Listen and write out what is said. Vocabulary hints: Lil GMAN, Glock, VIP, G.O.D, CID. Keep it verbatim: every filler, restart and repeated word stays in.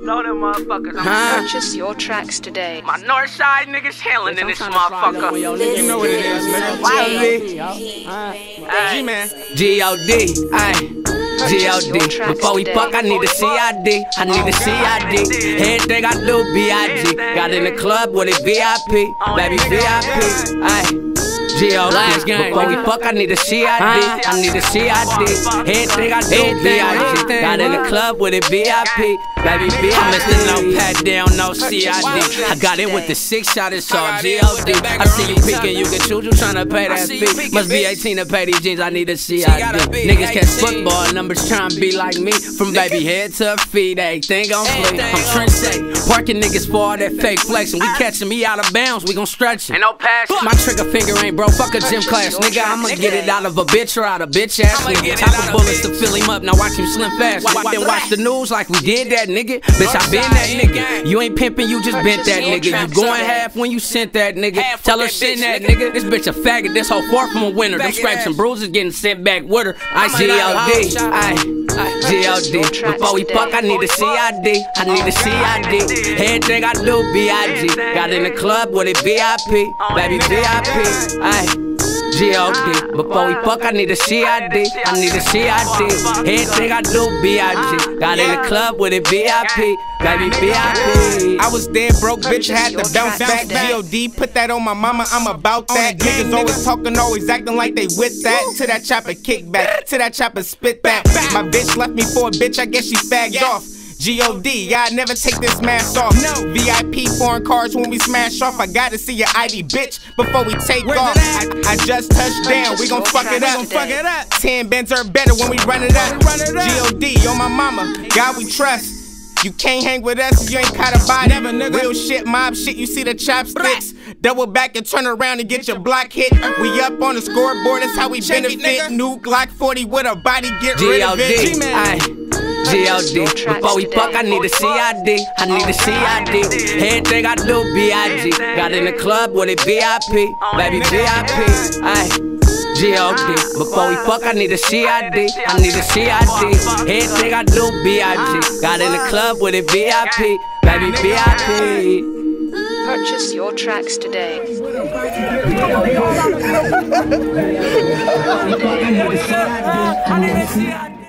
Blow them motherfuckers. Huh? Purchase your tracks today. My north side niggas hailing in this motherfucker. You know what it is, man. Wildly. G-man. G O D. Aye. G O D. Before we fuck, I need a C I D. I need a C I D. Everything I do, B I G. Got in the club with a V I P. Baby, V I P. Aye. G O D. Before we fuck, I need a C I D. I need a C I D. Everything I do, B I G. Got in the club with a V I P. Baby, B I P. I'm Mister No Pat Down, no C I D. I got in with the six shot, it's all G O D. I see you peeking, you can choose, you tryna pay that fee. Must be eighteen to pay these jeans, I need a C I D. Niggas catch football numbers. Tryna be like me, from baby head to feet, they think I'm fleet. I'm trench parking niggas for all that fake flexing. We catching me out of bounds, we gon' stretch it. Ain't no passion. My trigger finger ain't bro, fuck a gym class, nigga. I'ma get it out of a bitch or out of bitch ass nigga. Top of bullets to fill him up, now watch him slim fast. Then watch the news like we did that, nigga. Bitch, I been that nigga. You ain't pimping, you just bent that nigga. You going half when you sent that nigga. Tell her shit that nigga. This bitch a faggot, this whole far from a winner. Them scrapes and bruises getting sent back with her. I G O D. G O D. Before we fuck, I need a C I D. I need a C I D. Everything I do, B I G. Got in the club with a V I P. Baby, V I P. Aye. G O D. Before we fuck, I need a C I D. I need a C I D. Everything I do, B I G. Got in the club with a V I P. Baby, V I P. I was dead broke, bitch, had to bounce back. G O D, put that on my mama, I'm about that. Niggas always talking, always acting like they with that. To that chopper kickback, to that chopper spit that. My bitch left me for a bitch, I guess she fagged off. G O D, I never take this mask off. No V I P foreign cars when we smash off. I gotta see your I D, bitch, before we take off. I, I just touched down, we gon' fuck it up. Fuck it up. Ten bands are better when we run it up. G O D, on my mama, God we trust. You can't hang with us if you ain't caught a body. Never, nigga. Real shit, mob shit, you see the chopsticks. Double back and turn around and get your block hit. We up on the scoreboard, that's how we benefit. New Glock forty with a body, get rid of it. G O D. Before we fuck, I need a C I D. I need a C I D. Everything I do, B I G. Got in the club with a V I P. Baby, V I P. Aye. G O D. Before we fuck, I need a C I D. I need a C I D. Everything I do, B I G. Got in the club with a V I P. Baby, V I P. Purchase your tracks today. I need a C I D.